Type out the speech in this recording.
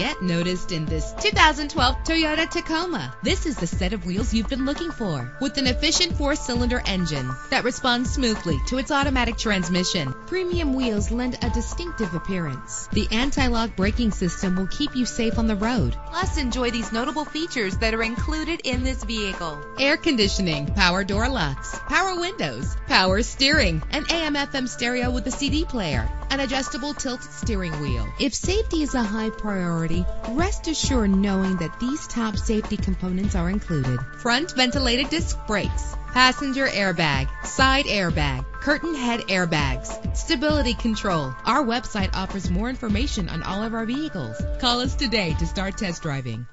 Get noticed in this 2012 Toyota Tacoma. This is the set of wheels you've been looking for, with an efficient 4-cylinder engine that responds smoothly to its automatic transmission. Premium wheels lend a distinctive appearance. The anti-lock braking system will keep you safe on the road. Plus, enjoy these notable features that are included in this vehicle: air conditioning, power door locks, power windows, power steering, an AM/FM stereo with a CD player, an adjustable tilt steering wheel. If safety is a high priority, rest assured knowing that these top safety components are included: front ventilated disc brakes, passenger airbag, side airbag, curtain head airbags, stability control. Our website offers more information on all of our vehicles. Call us today to start test driving.